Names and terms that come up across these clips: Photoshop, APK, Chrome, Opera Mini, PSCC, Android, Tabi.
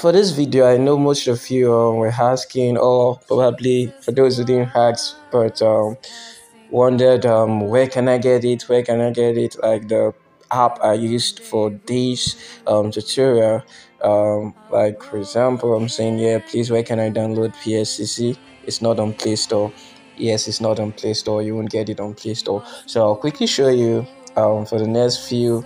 For this video, I know most of you were asking, or probably for those who didn't ask but wondered where can I get it, like the app I used for this tutorial. Like for example, I'm saying, yeah, please, where can I download PSCC? It's not on Play Store. Yes, it's not on Play Store. You won't get it on Play Store. So I'll quickly show you for the next few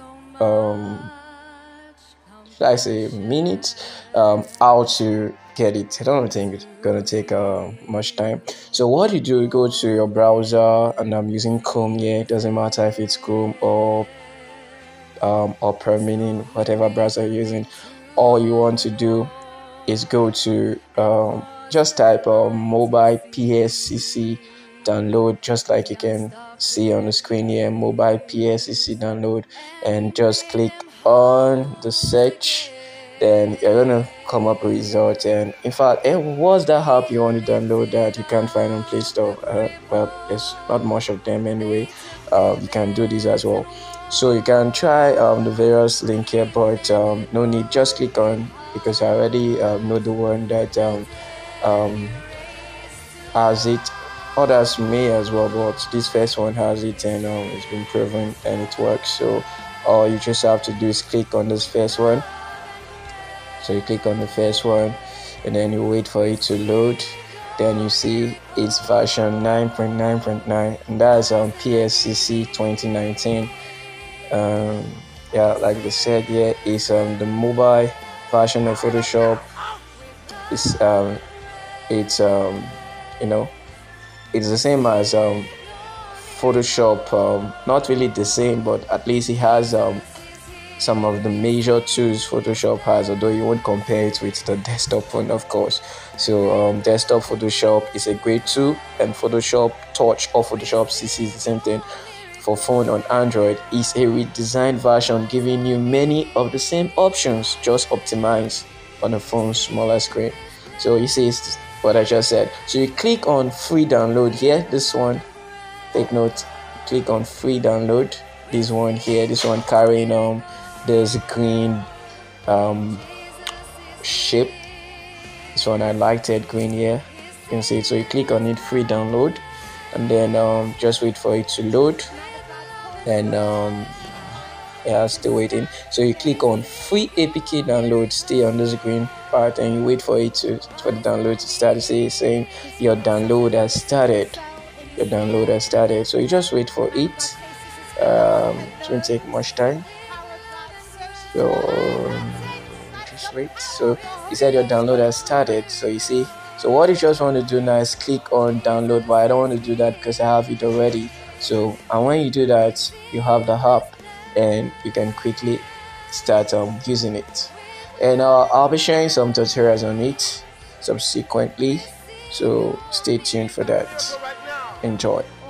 I say minutes how to get it. I don't think it's gonna take much time. So what you do, you go to your browser, and I'm using Chrome here. It doesn't matter if it's Chrome or Opera Mini, whatever browser you're using. All you want to do is go to just type mobile PSCC download, just like you can see on the screen here, mobile PSCC download, and just click on the search. Then you're gonna come up with result. And in fact, what's that app you want to download that you can't find on Play Store? Well, there's not much of them anyway. You can do this as well, so you can try the various link here, but no need, just click on, because I already know the one that has it. Others may as well, but this first one has it, and it's been proven and it works. So all you just have to do is click on this first one. So you click on the first one, and then you wait for it to load. Then you see it's version 9.9.9, and that's PSCC 2019. Yeah, like they said here, yeah, it's the mobile version of Photoshop. It's you know, it's the same as Photoshop, not really the same, but at least it has some of the major tools Photoshop has, although you won't compare it with the desktop one, of course. So desktop Photoshop is a great tool, and Photoshop Touch or Photoshop CC is the same thing for phone on Android. It's a redesigned version giving you many of the same options, just optimized on a phone's smaller screen. So you see, it's what I just said. So you click on free download here, this one. Take note, click on free download, this one here, this one carrying this green shape. This one I liked it, green here, you can see it. So you click on it, free download, and then just wait for it to load. And yeah, still waiting. So you click on free APK download, stay on this green part, and you wait for it to, for the download to start. See, saying your download has started. So you just wait for it. It won't take much time, so just wait. So you said your download has started, so you see. So what you just want to do now is click on download, but I don't want to do that because I have it already. So, and when you do that, you have the app and you can quickly start using it. And I'll be sharing some tutorials on it subsequently, so stay tuned for that. Enjoy.